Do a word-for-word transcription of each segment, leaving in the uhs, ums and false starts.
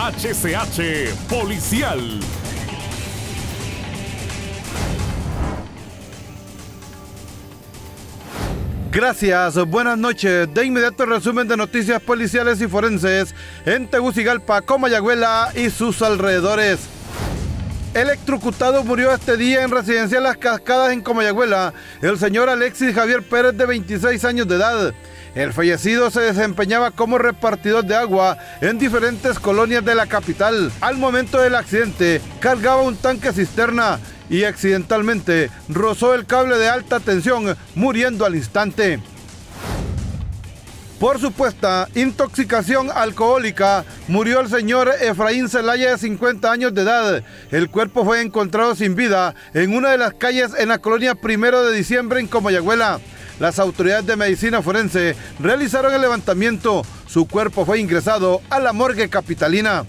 H C H Policial. Gracias, buenas noches. De inmediato el resumen de noticias policiales y forenses en Tegucigalpa, Comayagüela y sus alrededores. Electrocutado murió este día en Residencia Las Cascadas en Comayagüela el señor Alexis Javier Pérez, de veintiséis años de edad. El fallecido se desempeñaba como repartidor de agua en diferentes colonias de la capital. Al momento del accidente, cargaba un tanque cisterna y accidentalmente rozó el cable de alta tensión, muriendo al instante. Por supuesta intoxicación alcohólica, murió el señor Efraín Zelaya, de cincuenta años de edad. El cuerpo fue encontrado sin vida en una de las calles en la colonia Primero de Diciembre en Comayagüela. Las autoridades de medicina forense realizaron el levantamiento. Su cuerpo fue ingresado a la morgue capitalina.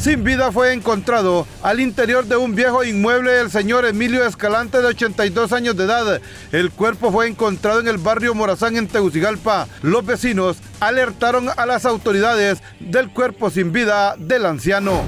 Sin vida fue encontrado al interior de un viejo inmueble el señor Emilio Escalante, de ochenta y dos años de edad. El cuerpo fue encontrado en el barrio Morazán, en Tegucigalpa. Los vecinos alertaron a las autoridades del cuerpo sin vida del anciano.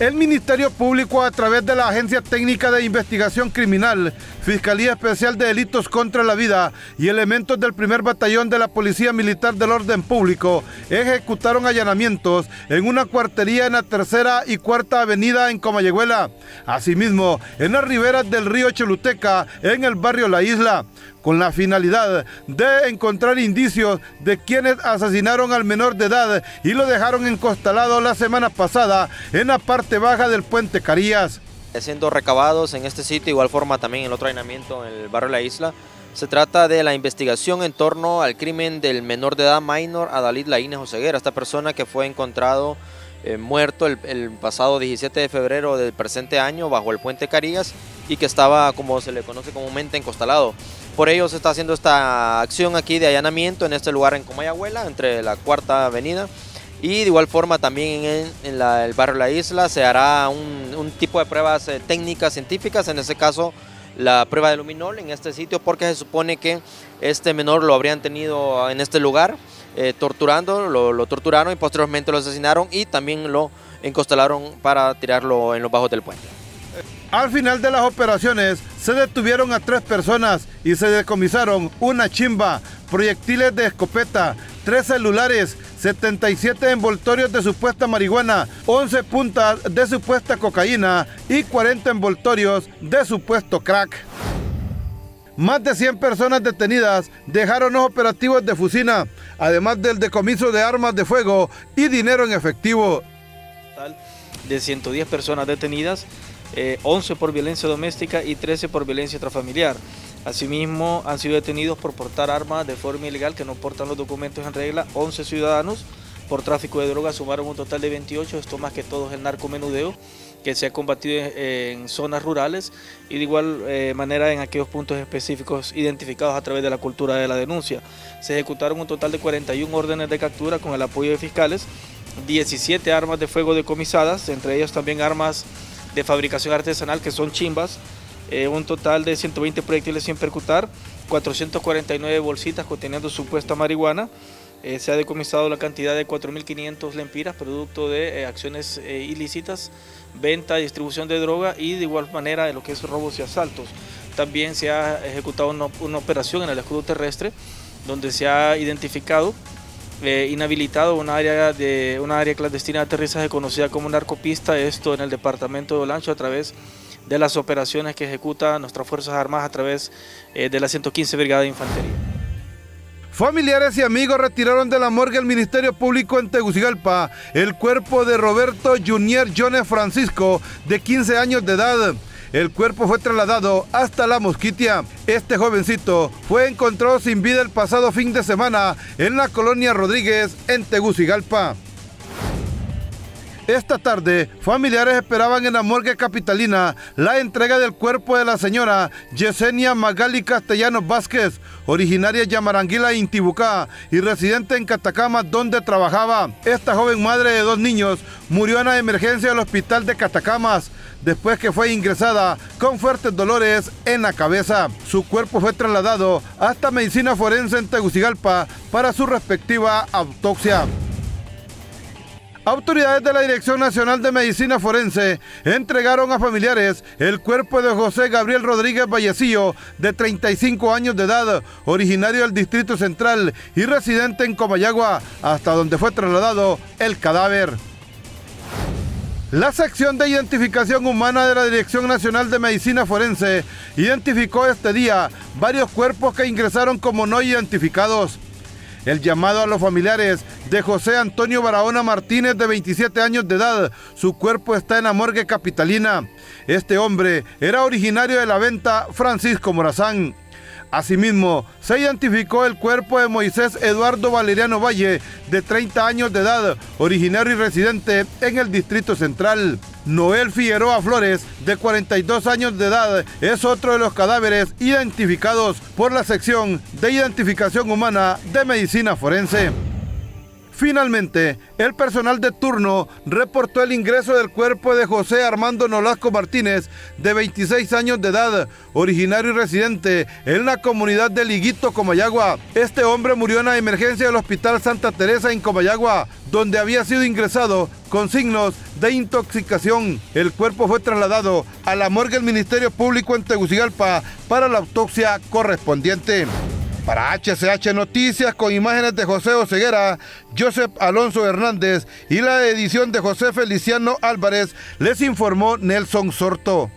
El Ministerio Público, a través de la Agencia Técnica de Investigación Criminal, Fiscalía Especial de Delitos contra la Vida y elementos del primer batallón de la Policía Militar del Orden Público ejecutaron allanamientos en una cuartería en la Tercera y Cuarta Avenida en Comayagüela. Asimismo, en las riberas del río Choluteca, en el barrio La Isla, con la finalidad de encontrar indicios de quienes asesinaron al menor de edad y lo dejaron encostalado la semana pasada en la parte baja del puente Carías. Siendo recabados en este sitio, igual forma también en el otro allanamiento en el barrio La Isla, se trata de la investigación en torno al crimen del menor de edad minor Adalid Laínez Oseguera, esta persona que fue encontrado eh, muerto el, el pasado diecisiete de febrero del presente año bajo el puente Carías y que estaba, como se le conoce comúnmente, encostalado. Por ello se está haciendo esta acción aquí de allanamiento en este lugar en Comayagüela, entre la Cuarta Avenida, y de igual forma también en, en la, el barrio La Isla se hará un, un tipo de pruebas eh, técnicas científicas, en este caso la prueba de luminol en este sitio, porque se supone que este menor lo habrían tenido en este lugar eh, torturando, lo, lo torturaron y posteriormente lo asesinaron y también lo encostalaron para tirarlo en los bajos del puente. Al final de las operaciones se detuvieron a tres personas y se decomisaron una chimba, proyectiles de escopeta, tres celulares, setenta y siete envoltorios de supuesta marihuana, once puntas de supuesta cocaína y cuarenta envoltorios de supuesto crack. Más de cien personas detenidas dejaron los operativos de Fusina, además del decomiso de armas de fuego y dinero en efectivo. De ciento diez personas detenidas, Eh, once por violencia doméstica y trece por violencia intrafamiliar. Asimismo, han sido detenidos por portar armas de forma ilegal que no portan los documentos en regla once ciudadanos. Por tráfico de drogas sumaron un total de veintiocho, esto más que todo es el narcomenudeo que se ha combatido en, en zonas rurales y de igual eh, manera en aquellos puntos específicos identificados a través de la cultura de la denuncia. Se ejecutaron un total de cuarenta y uno órdenes de captura con el apoyo de fiscales, diecisiete armas de fuego decomisadas, entre ellas también armas de fabricación artesanal que son chimbas, eh, un total de ciento veinte proyectiles sin percutar, cuatrocientas cuarenta y nueve bolsitas conteniendo supuesta marihuana. Eh, se ha decomisado la cantidad de cuatro mil quinientas lempiras, producto de eh, acciones eh, ilícitas, venta, distribución de droga y de igual manera de lo que es robos y asaltos. También se ha ejecutado una, una operación en el escudo terrestre donde se ha identificado Eh, inhabilitado una área, de, una área clandestina de aterrizaje conocida como narcopista, esto en el departamento de Olancho a través de las operaciones que ejecutan nuestras Fuerzas Armadas a través eh, de la ciento quince Brigada de Infantería. Familiares y amigos retiraron de la morgue del Ministerio Público en Tegucigalpa el cuerpo de Roberto Junior Jones Francisco, de quince años de edad. El cuerpo fue trasladado hasta La Mosquitia. Este jovencito fue encontrado sin vida el pasado fin de semana en la colonia Rodríguez, en Tegucigalpa. Esta tarde, familiares esperaban en la morgue capitalina la entrega del cuerpo de la señora Yesenia Magali Castellanos Vázquez, originaria de Yamaranguila, Intibucá, y residente en Catacama, donde trabajaba. Esta joven madre de dos niños murió en la emergencia del hospital de Catacamas, después que fue ingresada con fuertes dolores en la cabeza. Su cuerpo fue trasladado hasta Medicina Forense en Tegucigalpa para su respectiva autopsia. Autoridades de la Dirección Nacional de Medicina Forense entregaron a familiares el cuerpo de José Gabriel Rodríguez Vallecillo, de treinta y cinco años de edad, originario del Distrito Central y residente en Comayagua, hasta donde fue trasladado el cadáver. La sección de identificación humana de la Dirección Nacional de Medicina Forense identificó este día varios cuerpos que ingresaron como no identificados. El llamado a los familiares de José Antonio Barahona Martínez, de veintisiete años de edad, su cuerpo está en la morgue capitalina. Este hombre era originario de La Venta, Francisco Morazán. Asimismo, se identificó el cuerpo de Moisés Eduardo Valeriano Valle, de treinta años de edad, originario y residente en el Distrito Central. Noel Figueroa Flores, de cuarenta y dos años de edad, es otro de los cadáveres identificados por la sección de identificación humana de medicina forense. Finalmente, el personal de turno reportó el ingreso del cuerpo de José Armando Nolasco Martínez, de veintiséis años de edad, originario y residente en la comunidad de Liguito, Comayagua. Este hombre murió en la emergencia del Hospital Santa Teresa en Comayagua, donde había sido ingresado con signos de intoxicación. El cuerpo fue trasladado a la morgue del Ministerio Público en Tegucigalpa para la autopsia correspondiente. Para H C H Noticias, con imágenes de José Oseguera, Joseph Alonso Hernández y la edición de José Feliciano Álvarez, les informó Nelson Sorto.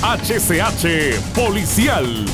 H C H Policial.